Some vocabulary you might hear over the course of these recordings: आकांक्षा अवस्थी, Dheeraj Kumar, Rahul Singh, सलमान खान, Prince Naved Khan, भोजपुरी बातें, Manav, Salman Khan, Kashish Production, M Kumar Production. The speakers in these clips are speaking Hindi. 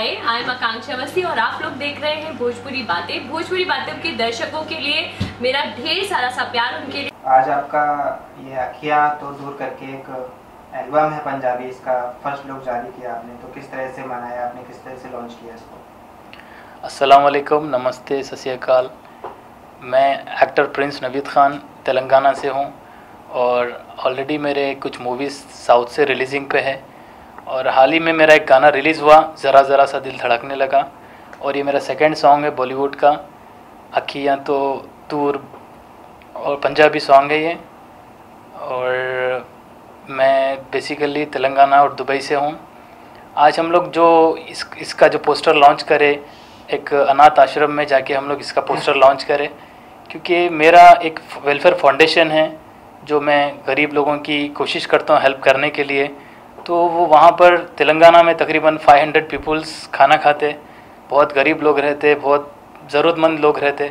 हाय, आई एम आकांक्षा अवस्थी और आप लोग देख रहे हैं भोजपुरी बातें। भोजपुरी बातें के दर्शकों के लिए मेरा ढेर सारा सा प्यार उनके लिए। आज आपका ये अखियां तो दूर करके एक एल्बम है पंजाबी, इसका फर्स्ट लुक जारी किया आपने, तो किस तरह से मनाया आपने, किस तरह से लॉन्च किया इसको? अस्सलाम वालेकुम, नमस्ते, सत श्री अकाल। मैं एक्टर प्रिंस नवीद खान तेलंगाना से हूँ और ऑलरेडी मेरे कुछ मूवीज़ साउथ से रिलीजिंग पे है और हाल ही में मेरा एक गाना रिलीज़ हुआ, ज़रा ज़रा सा दिल धड़कने लगा, और ये मेरा सेकंड सॉन्ग है बॉलीवुड का, अखियां तो दूर, और पंजाबी सॉन्ग है ये। और मैं बेसिकली तेलंगाना और दुबई से हूँ। आज हम लोग जो इसका जो पोस्टर लॉन्च करे, एक अनाथ आश्रम में जाके हम लोग इसका पोस्टर लॉन्च करें, क्योंकि मेरा एक वेलफेयर फाउंडेशन है जो मैं गरीब लोगों की कोशिश करता हूँ हेल्प करने के लिए। तो वो वहाँ पर तेलंगाना में तकरीबन 500 पीपल्स खाना खाते, बहुत गरीब लोग रहते, बहुत ज़रूरतमंद लोग रहते।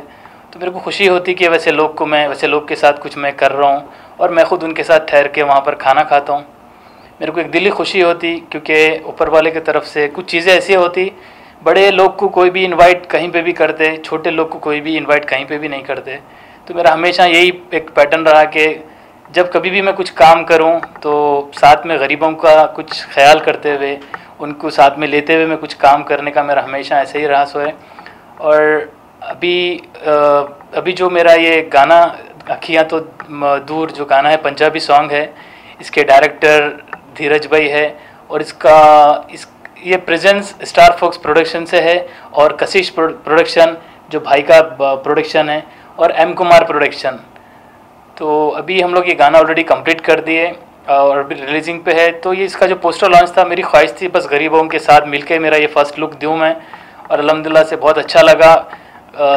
तो मेरे को खुशी होती कि वैसे लोग के साथ कुछ मैं कर रहा हूँ और मैं ख़ुद उनके साथ ठहर के वहाँ पर खाना खाता हूँ। मेरे को एक दिली खुशी होती क्योंकि ऊपर वाले की तरफ से कुछ चीज़ें ऐसी होती, बड़े लोग को कोई भी इन्वाइट कहीं पर भी करते, छोटे लोग को कोई भी इन्वाइट कहीं पर भी नहीं करते। तो मेरा हमेशा यही एक पैटर्न रहा कि जब कभी भी मैं कुछ काम करूं तो साथ में गरीबों का कुछ ख्याल करते हुए, उनको साथ में लेते हुए मैं कुछ काम करने का मेरा हमेशा ऐसे ही रहा है। और अभी जो मेरा ये गाना अखियां तो दूर जो गाना है पंजाबी सॉन्ग है, इसके डायरेक्टर धीरज भाई है और ये प्रेजेंस स्टार फॉक्स प्रोडक्शन से है और कशिश प्रोडक्शन जो भाई का प्रोडक्शन है और एम कुमार प्रोडक्शन। तो अभी हम लोग ये गाना ऑलरेडी कंप्लीट कर दिए और अभी रिलीजिंग पे है। तो ये इसका जो पोस्टर लॉन्च था, मेरी ख्वाहिश थी बस गरीबों के साथ मिलके मेरा ये फर्स्ट लुक दूँ मैं, और अल्हम्दुलिल्लाह से बहुत अच्छा लगा।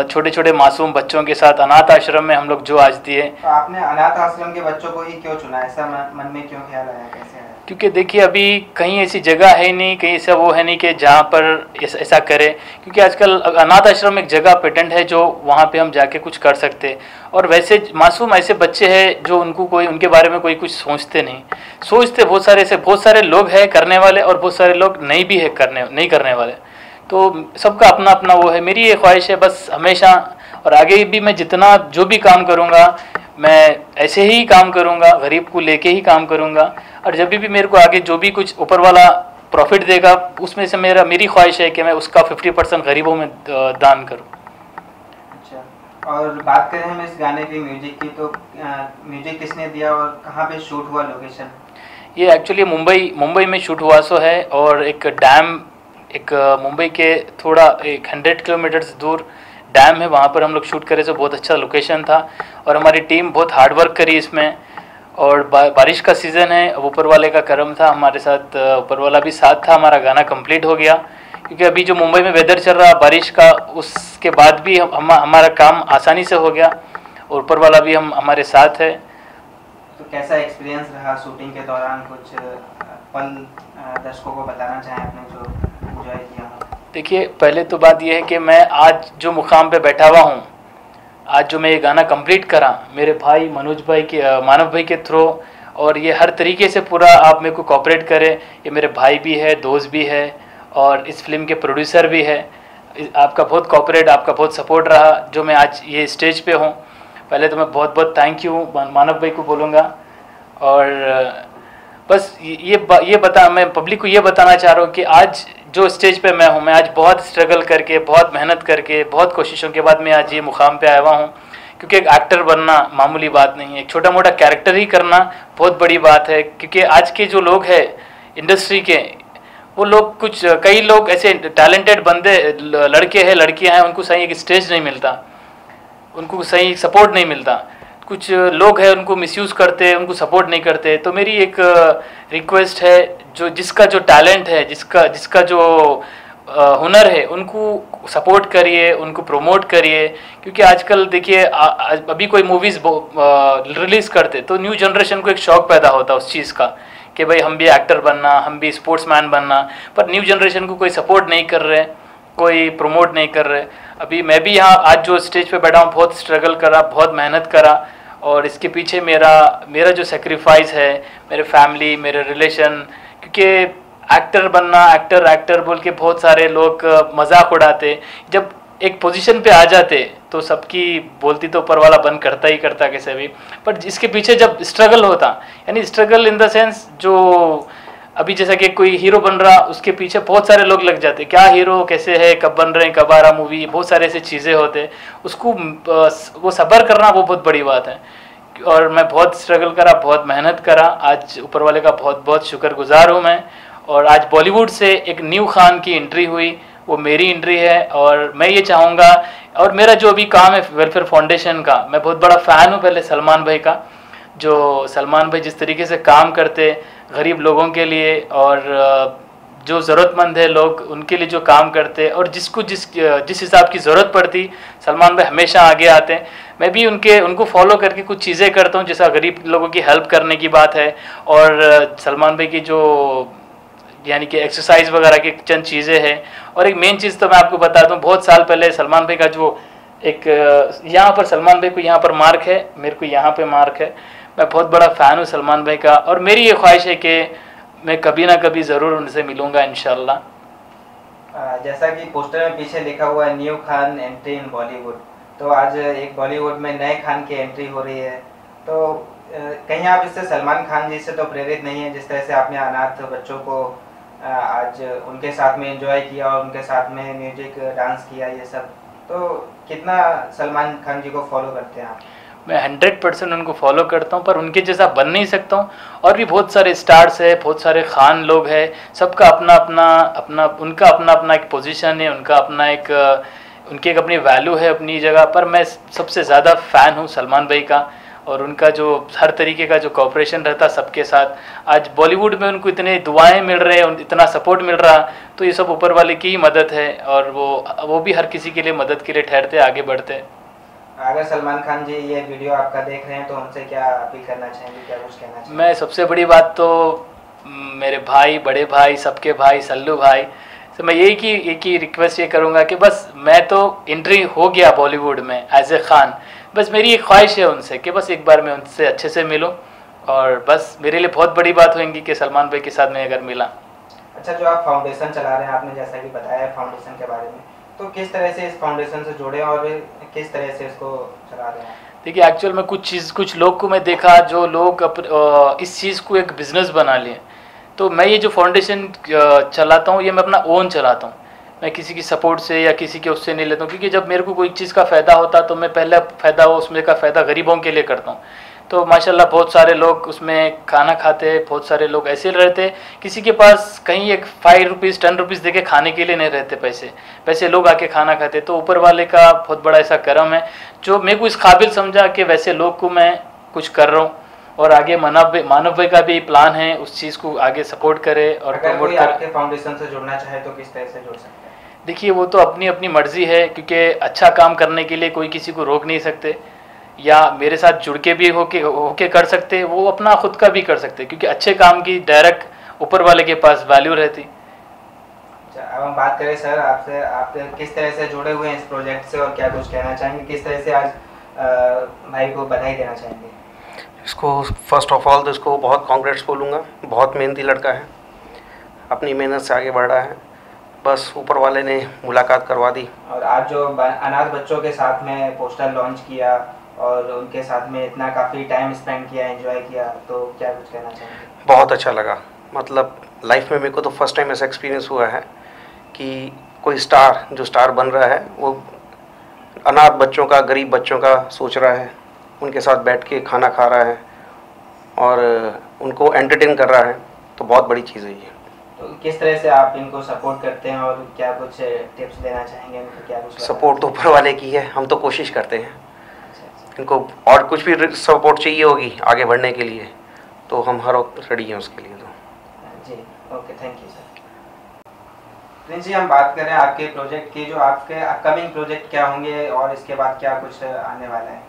छोटे छोटे मासूम बच्चों के साथ अनाथ आश्रम में हम लोग जो आज दिए। तो आपने अनाथ आश्रम के बच्चों को ही क्यों चुना, ऐसा मन में क्यों ख्याल आया, कैसे आया? क्योंकि देखिए अभी कहीं ऐसी जगह है नहीं, कहीं ऐसा वो है नहीं कि जहाँ पर ऐसा करे, क्योंकि आजकल अनाथ आश्रम एक जगह पेटेंट है जो वहाँ पे हम जाके कुछ कर सकते, और वैसे मासूम ऐसे बच्चे हैं जो उनके बारे में कोई कुछ सोचते नहीं। सोचते बहुत सारे लोग हैं करने वाले और बहुत सारे लोग नहीं भी है नहीं करने वाले। तो सबका अपना अपना वो है। मेरी ये ख्वाहिश है बस हमेशा, और आगे भी मैं जितना जो भी काम करूँगा मैं ऐसे ही काम करूँगा, गरीब को लेके ही काम करूँगा, और जब भी मेरे को आगे जो भी कुछ ऊपर वाला प्रॉफिट देगा उसमें से मेरी ख्वाहिश है कि मैं उसका 50% गरीबों में दान करूँ। अच्छा, और बात करें हम इस गाने की म्यूजिक की, तो म्यूजिक किसने दिया और कहाँ पर शूट हुआ, लोकेशन? ये एक्चुअली मुंबई में शूट हुआ सो है, और एक डैम, एक मुंबई के थोड़ा 100 किलोमीटर्स दूर डैम है, वहाँ पर हम लोग शूट करे, तो बहुत अच्छा लोकेशन था और हमारी टीम बहुत हार्ड वर्क करी इसमें। और बारिश का सीज़न है, ऊपर वाले का करम था हमारे साथ, ऊपर वाला भी साथ था, हमारा गाना कंप्लीट हो गया। क्योंकि अभी जो मुंबई में वेदर चल रहा बारिश का, उसके बाद भी हमारा काम आसानी से हो गया और ऊपर वाला भी हमारे साथ है। तो कैसा एक्सपीरियंस रहा शूटिंग के दौरान, कुछ पल दर्शकों को बताना चाहें आपने जो? देखिए पहले तो बात यह है कि मैं आज जो मुकाम पे बैठा हुआ हूँ, आज जो मैं ये गाना कंप्लीट करा, मेरे भाई मानव भाई के थ्रू, और ये हर तरीके से पूरा आप मेरे को कोऑपरेट करें। ये मेरे भाई भी है, दोस्त भी है, और इस फिल्म के प्रोड्यूसर भी है। आपका बहुत कोऑपरेट, आपका बहुत सपोर्ट रहा जो मैं आज ये स्टेज पे हूँ। पहले तो मैं बहुत बहुत थैंक यू मानव भाई को बोलूँगा। और बस मैं पब्लिक को ये बताना चाह रहा हूँ कि आज जो स्टेज पे मैं हूँ, मैं आज बहुत स्ट्रगल करके, बहुत मेहनत करके, बहुत कोशिशों के बाद मैं आज ये मुकाम पे आया हुआ हूँ। क्योंकि एक एक्टर बनना मामूली बात नहीं है, एक छोटा मोटा कैरेक्टर ही करना बहुत बड़ी बात है। क्योंकि आज के जो लोग हैं इंडस्ट्री के, वो लोग कई लोग ऐसे टैलेंटेड बंदे, लड़के हैं, लड़कियाँ हैं, उनको सही एक स्टेज नहीं मिलता, उनको सही सपोर्ट नहीं मिलता। कुछ लोग हैं उनको मिसयूज़ करते, उनको सपोर्ट नहीं करते। तो मेरी एक रिक्वेस्ट है, जो जिसका जो टैलेंट है, जिसका जो हुनर है, उनको सपोर्ट करिए, उनको प्रमोट करिए। क्योंकि आजकल देखिए अभी कोई मूवीज़ रिलीज़ करते तो न्यू जनरेशन को एक शौक़ पैदा होता उस चीज़ का कि भाई हम भी एक्टर बनना, हम भी स्पोर्ट्समैन बनना, पर न्यू जनरेशन को कोई सपोर्ट नहीं कर रहे, कोई प्रमोट नहीं कर रहे। अभी मैं भी यहाँ आज जो स्टेज पे बैठा हूँ, बहुत स्ट्रगल करा, बहुत मेहनत करा, और इसके पीछे मेरा जो सेक्रीफाइस है, मेरे फैमिली, मेरे रिलेशन, क्योंकि एक्टर बनना, एक्टर एक्टर बोल के बहुत सारे लोग मजाक उड़ाते, जब एक पोजीशन पे आ जाते तो सबकी बोलती तो ऊपर वाला बंद करता ही करता कैसे भी, बट इसके पीछे जब स्ट्रगल होता, यानी स्ट्रगल इन द सेंस जो अभी जैसा कि कोई हीरो बन रहा उसके पीछे बहुत सारे लोग लग जाते, क्या हीरो कैसे है, कब बन रहे हैं, कब आ रहा मूवी, बहुत सारे ऐसे चीज़ें होते, उसको वो सब्र करना वो बहुत बड़ी बात है। और मैं बहुत स्ट्रगल करा, बहुत मेहनत करा, आज ऊपर वाले का बहुत बहुत शुक्रगुजार हूँ मैं। और आज बॉलीवुड से एक न्यू खान की एंट्री हुई, वो मेरी एंट्री है। और मैं ये चाहूँगा, और मेरा जो अभी काम है वेलफेयर फाउंडेशन का, मैं बहुत बड़ा फ़ैन हूँ पहले सलमान भाई का, जो सलमान भाई जिस तरीके से काम करते गरीब लोगों के लिए और जो ज़रूरतमंद है लोग उनके लिए जो काम करते, और जिसको जिस हिसाब की ज़रूरत पड़ती सलमान भाई हमेशा आगे आते हैं। मैं भी उनको फॉलो करके कुछ चीज़ें करता हूँ, जैसा गरीब लोगों की हेल्प करने की बात है, और सलमान भाई की जो यानी कि एक्सरसाइज वगैरह की चंद चीज़ें हैं। और एक मेन चीज़ तो मैं आपको बता दूँ, बहुत साल पहले सलमान भाई का जो एक यहाँ पर सलमान भाई को यहाँ पर मार्क है, मेरे को यहाँ पर मार्क है, मैं बहुत बड़ा फ़ैन हूँ सलमान भाई का। और मेरी ये ख्वाहिश है कि मैं कभी ना कभी ज़रूर उनसे मिलूँगा इंशाल्लाह। जैसा कि पोस्टर में पीछे लिखा हुआ है new Khan entry in Bollywood, तो आज एक बॉलीवुड में नए खान की एंट्री हो रही है, तो कहीं आप इससे सलमान खान जी से तो प्रेरित नहीं है, जिस तरह से आपने अनाथ बच्चों को आज उनके साथ में एंजॉय किया और उनके साथ में म्यूजिक डांस किया, ये सब, तो कितना सलमान खान जी को फॉलो करते हैं आप? मैं 100% उनको फॉलो करता हूँ, पर उनके जैसा बन नहीं सकता हूँ। और भी बहुत सारे स्टार्स है, बहुत सारे खान लोग हैं, सबका उनका अपना एक पोजीशन है, उनकी एक अपनी वैल्यू है अपनी जगह पर। मैं सबसे ज़्यादा फ़ैन हूँ सलमान भाई का, और उनका जो हर तरीके का जो कॉपरेशन रहता सबके साथ, आज बॉलीवुड में उनको इतने दुआएं मिल रहे हैं, इतना सपोर्ट मिल रहा, तो ये सब ऊपर वाले की ही मदद है, और वो भी हर किसी के लिए मदद के लिए ठहरते, आगे बढ़ते। अगर सलमान खान जी ये वीडियो आपका देख रहे हैं तो उनसे क्या अपील करना चाहेंगे, क्या कुछ कहना चाहेंगे? मैं सबसे बड़ी बात तो मेरे भाई, बड़े भाई, सबके भाई सल्लू भाई से मैं एक ही रिक्वेस्ट ये करूँगा कि बस मैं तो एंट्री हो गया बॉलीवुड में एज ए खान, बस मेरी एक ख्वाहिश है उनसे कि बस एक बार मैं उनसे अच्छे से मिलूँ, और बस मेरे लिए बहुत बड़ी बात होगी कि सलमान भाई के साथ मैं अगर मिला। अच्छा, जो आप फाउंडेशन चला रहे हैं, आपने जैसा कि बताया फाउंडेशन के बारे में, तो किस तरह से इस फाउंडेशन से जुड़े और किस तरह से इसको चला रहे हैं? देखिए, एक्चुअल में कुछ लोग को मैं देखा जो लोग इस चीज़ को एक बिजनेस बना लिए, तो मैं ये जो फाउंडेशन चलाता हूँ ये मैं अपना ओन चलाता हूँ, मैं किसी की सपोर्ट से या किसी के उससे नहीं लेता हूँ, क्योंकि जब मेरे को कोई चीज़ का फ़ायदा होता तो मैं पहले फ़ायदा हो उसमें का फ़ायदा गरीबों के लिए करता हूँ। तो माशाल्लाह बहुत सारे लोग उसमें खाना खाते, बहुत सारे लोग ऐसे रहते, किसी के पास कहीं एक 5 रुपीज़ 10 रुपीज़ दे के खाने के लिए नहीं रहते, पैसे लोग आके खाना खाते। तो ऊपर वाले का बहुत बड़ा ऐसा करम है जो मेरे को इस काबिल समझा कि वैसे लोग को मैं कुछ कर रहा हूँ। और आगे मानव भाई का भी प्लान है उस चीज़ को आगे सपोर्ट करे और प्रमोट करे। आपके फाउंडेशन से जुड़ना चाहे तो किस तरह से जुड़ सकते हैं? देखिए, वो तो अपनी अपनी मर्जी है, क्योंकि अच्छा काम करने के लिए कोई किसी को रोक नहीं सकते, या मेरे साथ जुड़ के भी होके कर सकते, वो अपना खुद का भी कर सकते, क्योंकि अच्छे काम की डायरेक्ट ऊपर वाले के पास वैल्यू रहती। अब हम बात करें सर आपसे, आप किस तरह से जुड़े हुए हैं इस प्रोजेक्ट से और क्या कुछ कहना चाहेंगे, किस तरह से आज भाई को बधाई देना चाहेंगे? इसको फर्स्ट ऑफ ऑल तो इसको बहुत कॉन्ग्रेट्स बोलूँगा, बहुत मेहनती लड़का है, अपनी मेहनत से आगे बढ़ रहा है, बस ऊपर वाले ने मुलाकात करवा दी। और आज जो अनाथ बच्चों के साथ में पोस्टर लॉन्च किया और उनके साथ में इतना काफ़ी टाइम स्पेंड किया, एंजॉय किया, तो क्या कुछ कहना चाहेंगे? बहुत अच्छा लगा, मतलब लाइफ में मेरे को तो फर्स्ट टाइम ऐसा एक्सपीरियंस हुआ है कि कोई स्टार जो स्टार बन रहा है वो अनाथ बच्चों का, गरीब बच्चों का सोच रहा है, उनके साथ बैठ के खाना खा रहा है और उनको एंटरटेन कर रहा है, तो बहुत बड़ी चीज़ है ये। तो किस तरह से आप इनको सपोर्ट करते हैं और क्या कुछ टिप्स देना चाहेंगे इनको, क्या कुछ? सपोर्ट तो ऊपर वाले की है, हम तो कोशिश करते हैं। अच्छा। इनको और कुछ भी सपोर्ट चाहिए होगी आगे बढ़ने के लिए तो हम हर वक्त रेडी हैं उसके लिए। तो जी, okay, thank you sir. Prince ji, हम बात करें आपके प्रोजेक्ट की, जो आपके अपकमिंग प्रोजेक्ट क्या होंगे और इसके बाद क्या कुछ आने वाला है?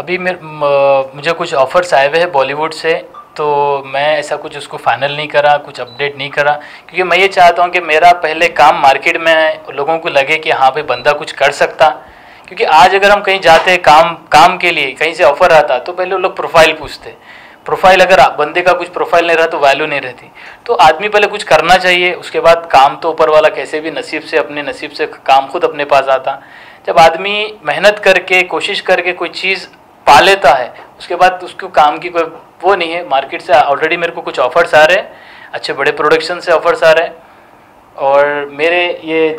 अभी मुझे कुछ ऑफर्स आए हुए हैं बॉलीवुड से, तो मैं ऐसा कुछ उसको फाइनल नहीं करा, कुछ अपडेट नहीं करा, क्योंकि मैं ये चाहता हूँ कि मेरा पहले काम मार्केट में है, लोगों को लगे कि हाँ भाई बंदा कुछ कर सकता। क्योंकि आज अगर हम कहीं जाते काम के लिए, कहीं से ऑफ़र आता तो पहले लोग प्रोफाइल पूछते, प्रोफाइल, अगर बंदे का कुछ प्रोफाइल नहीं रहा तो वैल्यू नहीं रहती। तो आदमी पहले कुछ करना चाहिए, उसके बाद काम तो ऊपर वाला कैसे भी नसीब से, अपने नसीब से काम खुद अपने पास आता। जब आदमी मेहनत करके कोशिश करके कोई चीज़ पा लेता है उसके बाद उसको काम की कोई वो नहीं है। मार्केट से ऑलरेडी मेरे को कुछ ऑफर्स आ रहे हैं, अच्छे बड़े प्रोडक्शन से ऑफर्स आ रहे हैं। और मेरे ये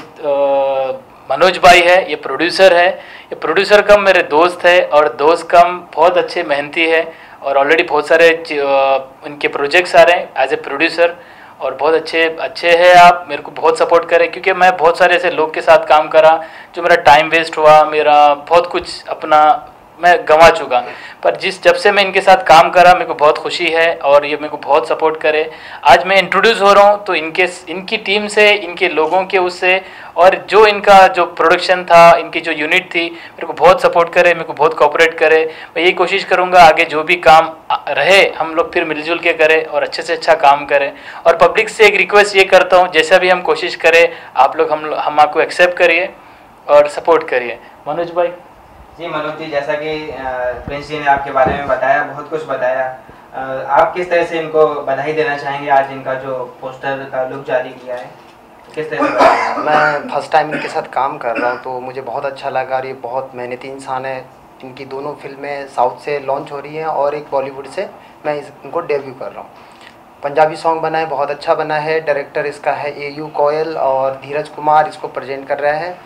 मनोज भाई है, ये प्रोड्यूसर है, ये प्रोड्यूसर कम मेरे दोस्त है, और दोस्त कम बहुत अच्छे मेहनती है, और ऑलरेडी बहुत सारे इनके प्रोजेक्ट्स आ रहे हैं एज ए प्रोड्यूसर, और बहुत अच्छे हैं। आप मेरे को बहुत सपोर्ट करें, क्योंकि मैं बहुत सारे ऐसे लोग के साथ काम करा जो मेरा टाइम वेस्ट हुआ, मेरा बहुत कुछ अपना मैं गंवा चुका। पर जिस जब से मैं इनके साथ काम करा मेरे को बहुत खुशी है, और ये मेरे को बहुत सपोर्ट करे। आज मैं इंट्रोड्यूस हो रहा हूँ तो इनकी टीम से, इनके लोगों के उससे, और जो इनका जो प्रोडक्शन था, इनकी जो यूनिट थी, मेरे को बहुत सपोर्ट करे, मेरे को बहुत कोऑपरेट करे। मैं यही कोशिश करूँगा आगे जो भी काम रहे हम लोग फिर मिलजुल के करें और अच्छे से अच्छा काम करें। और पब्लिक से एक रिक्वेस्ट ये करता हूँ, जैसा भी हम कोशिश करें आप लोग हम आपको एक्सेप्ट करिए और सपोर्ट करिए। मनोज भाई जी, मनोज जी, जैसा कि प्रिंस जी ने आपके बारे में बताया, बहुत कुछ बताया, आप किस तरह से इनको बधाई देना चाहेंगे? आज इनका जो पोस्टर का लुक जारी किया है, किस तरह से? मैं फर्स्ट टाइम इनके साथ काम कर रहा हूँ तो मुझे बहुत अच्छा लगा, और ये बहुत मेहनती इंसान है। इनकी दोनों फिल्में साउथ से लॉन्च हो रही हैं और एक बॉलीवुड से मैं इनको डेब्यू कर रहा हूँ। पंजाबी सॉन्ग बना है, बहुत अच्छा बना है। डायरेक्टर इसका है AU कोयल, और धीरज कुमार इसको प्रेजेंट कर रहे हैं,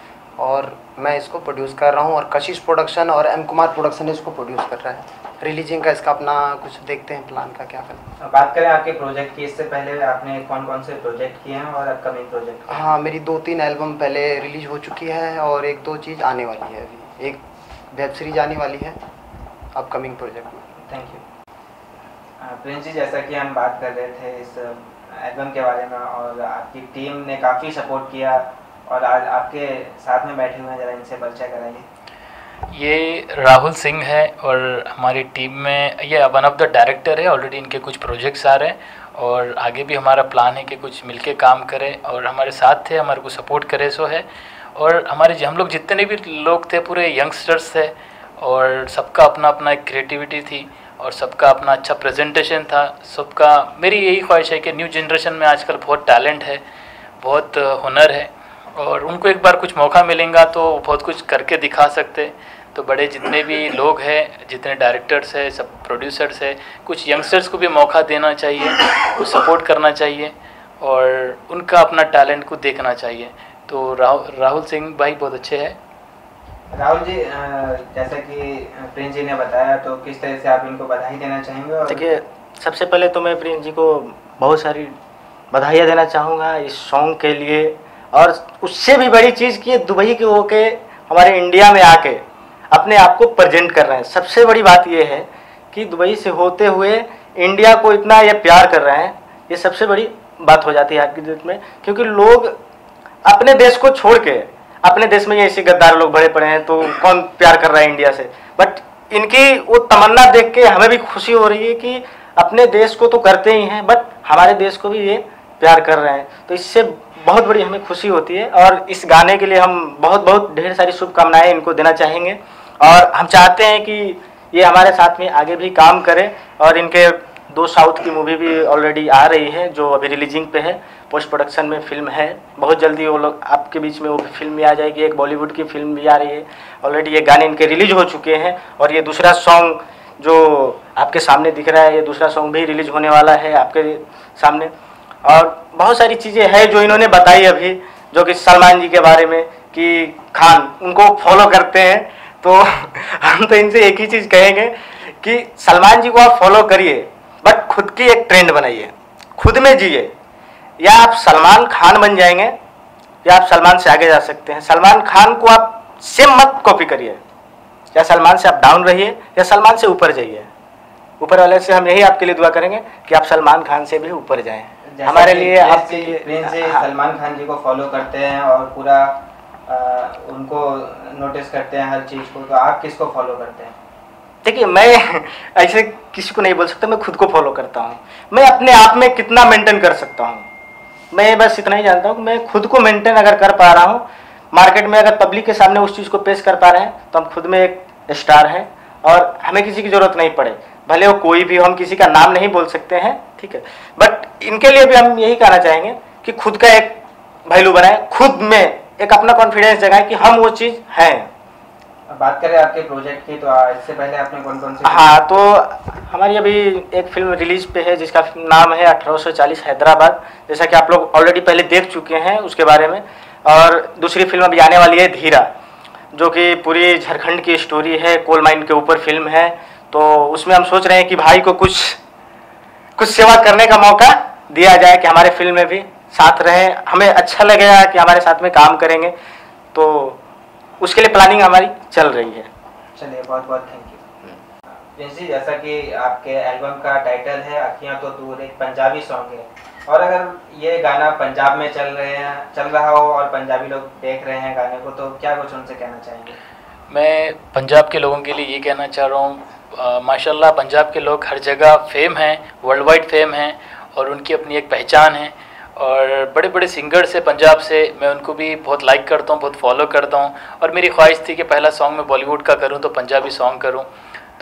और मैं इसको प्रोड्यूस कर रहा हूँ, और कशिश प्रोडक्शन और M कुमार प्रोडक्शन इसको प्रोड्यूस कर रहा है। रिलीजिंग का इसका अपना कुछ देखते हैं प्लान का क्या करना। बात करें आपके प्रोजेक्ट की, इससे पहले आपने कौन कौन से प्रोजेक्ट किए हैं और अपकमिंग प्रोजेक्ट? हाँ, मेरी 2-3 एल्बम पहले रिलीज हो चुकी है, और 1-2 चीज़ आने वाली है अभी। एक वेब सीरीज आने वाली है अपकमिंग प्रोजेक्ट में। Thank you. प्रिंस जी, जैसा कि हम बात कर रहे थे इस एल्बम के बारे में, और आपकी टीम ने काफ़ी सपोर्ट किया और आज आपके साथ में बैठे हुए हैं, जरा इनसे परिचय कराइए। ये राहुल सिंह है और हमारी टीम में ये वन ऑफ द डायरेक्टर है। ऑलरेडी इनके कुछ प्रोजेक्ट्स आ रहे हैं और आगे भी हमारा प्लान है कि कुछ मिलके काम करें, और हमारे साथ थे, हमारे को सपोर्ट करे सो है। और हम लोग जितने भी लोग थे पूरे यंगस्टर्स थे, और सबका अपना अपना एक क्रिएटिविटी थी, और सबका अपना अच्छा प्रेजेंटेशन था सबका। मेरी यही ख्वाहिश है कि न्यू जनरेशन में आजकल बहुत टैलेंट है, बहुत हुनर है, और उनको एक बार कुछ मौका मिलेगा तो बहुत कुछ करके दिखा सकते। तो बड़े जितने भी लोग हैं, जितने डायरेक्टर्स हैं, सब प्रोड्यूसर्स हैं, कुछ यंगस्टर्स को भी मौका देना चाहिए, कुछ सपोर्ट करना चाहिए और उनका अपना टैलेंट को देखना चाहिए। तो राहुल सिंह भाई बहुत अच्छे हैं। राहुल जी, जैसा कि प्रिंस जी ने बताया, तो किस तरह से आप इनको बधाई देना चाहेंगे? और देखिए, सबसे पहले तो मैं प्रिंस जी को बहुत सारी बधाइयाँ देना चाहूँगा इस सॉन्ग के लिए, और उससे भी बड़ी चीज़ कि ये दुबई के होके हमारे इंडिया में आके अपने आप को प्रेजेंट कर रहे हैं। सबसे बड़ी बात ये है कि दुबई से होते हुए इंडिया को इतना ये प्यार कर रहे हैं, ये सबसे बड़ी बात हो जाती है आज की डेट में। क्योंकि लोग अपने देश को छोड़ के, अपने देश में ये ऐसे गद्दार लोग भरे पड़े हैं तो कौन प्यार कर रहा है इंडिया से, बट इनकी वो तमन्ना देख के हमें भी खुशी हो रही है कि अपने देश को तो करते ही हैं बट हमारे देश को भी ये प्यार कर रहे हैं, तो इससे बहुत बड़ी हमें खुशी होती है। और इस गाने के लिए हम बहुत ढेर सारी शुभकामनाएं इनको देना चाहेंगे, और हम चाहते हैं कि ये हमारे साथ में आगे भी काम करें। और इनके 2 साउथ की मूवी भी ऑलरेडी आ रही है जो अभी रिलीजिंग पे है, पोस्ट प्रोडक्शन में फिल्म है, बहुत जल्दी वो लोग आपके बीच में वो फिल्म भी आ जाएगी। एक बॉलीवुड की फिल्म भी आ रही है, ऑलरेडी ये गाने इनके रिलीज हो चुके हैं, और ये दूसरा सॉन्ग जो आपके सामने दिख रहा है, ये दूसरा सॉन्ग भी रिलीज होने वाला है आपके सामने। और बहुत सारी चीज़ें हैं जो इन्होंने बताई अभी, जो कि सलमान जी के बारे में कि खान उनको फॉलो करते हैं, तो हम तो इनसे एक ही चीज़ कहेंगे कि सलमान जी को आप फॉलो करिए बट खुद की एक ट्रेंड बनाइए, खुद में जिए। या आप सलमान खान बन जाएंगे या आप सलमान से आगे जा सकते हैं। सलमान खान को आप सेम मत कॉपी करिए, या सलमान से आप डाउन रहिए या सलमान से ऊपर जाइए। ऊपर वाले से हम यही आपके लिए दुआ करेंगे कि आप सलमान खान से भी ऊपर जाएं। हमारे लिए आप प्रिंस जी सलमान खान जी को फॉलो करते हैं और पूरा उनको नोटिस करते हैं हर चीज़ को, तो आप किसको फॉलो करते हैं? देखिए, मैं ऐसे किसी को नहीं बोल सकता, मैं खुद को फॉलो करता हूँ। मैं अपने आप में कितना मेंटेन कर सकता हूँ, मैं बस इतना ही जानता हूँ कि मैं खुद को मेंटेन अगर कर पा रहा हूँ, मार्केट में अगर पब्लिक के सामने उस चीज़ को पेश कर पा रहे हैं, तो हम खुद में एक स्टार हैं और हमें किसी की ज़रूरत नहीं पड़े। भले वो कोई भी, हम किसी का नाम नहीं बोल सकते हैं, ठीक है, बट इनके लिए भी हम यही कहना चाहेंगे कि खुद का एक वैल्यू बनाएं, खुद में एक अपना कॉन्फिडेंस जगाएं कि हम वो चीज़ हैं। बात करें आपके प्रोजेक्ट की, तो इससे पहले आपने कौन कौन से? हाँ, तो हमारी अभी एक फिल्म रिलीज पे है जिसका नाम है 1840 हैदराबाद, जैसा कि आप लोग ऑलरेडी पहले देख चुके हैं उसके बारे में। और दूसरी फिल्म अभी आने वाली है धीरा, जो कि पूरी झारखंड की स्टोरी है, कोल माइन के ऊपर फिल्म है। तो उसमें हम सोच रहे हैं कि भाई को कुछ सेवा करने का मौका दिया जाए कि हमारे फिल्म में भी साथ रहें, हमें अच्छा लगेगा कि हमारे साथ में काम करेंगे, तो उसके लिए प्लानिंग हमारी चल रही है। चलिए, बहुत बहुत थैंक यू प्रिंस जी। जैसा कि आपके एल्बम का टाइटल है अखियाँ तो दूर, एक पंजाबी सॉन्ग है, और अगर ये गाना पंजाब में चल रहा हो और पंजाबी लोग देख रहे हैं गाने को, तो क्या कुछ उनसे कहना चाहेंगे? मैं पंजाब के लोगों के लिए ये कहना चाह रहा हूँ, माशाल्लाह पंजाब के लोग हर जगह फेम हैं, वर्ल्ड वाइड फेम हैं, और उनकी अपनी एक पहचान है। और बड़े बड़े सिंगर से पंजाब से मैं उनको भी बहुत लाइक करता हूँ, बहुत फॉलो करता हूँ, और मेरी ख्वाहिश थी कि पहला सॉन्ग मैं बॉलीवुड का करूँ तो पंजाबी सॉन्ग करूँ।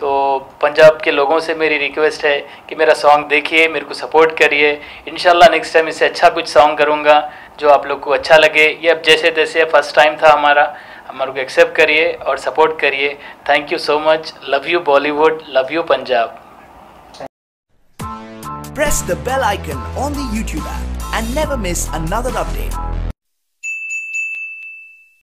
तो पंजाब के लोगों से मेरी रिक्वेस्ट है कि मेरा सॉन्ग देखिए, मेरे को सपोर्ट करिए, इंशाल्लाह नेक्स्ट टाइम इससे अच्छा कुछ सॉन्ग करूँगा जो आप लोग को अच्छा लगे। ये अब जैसे तैसे फर्स्ट टाइम था हमारा, हमारे को एक्सेप्ट करिए और सपोर्ट करिए। Thank you so much, love you Bollywood, love you Punjab. Press the bell icon on the YouTube app and never miss another update.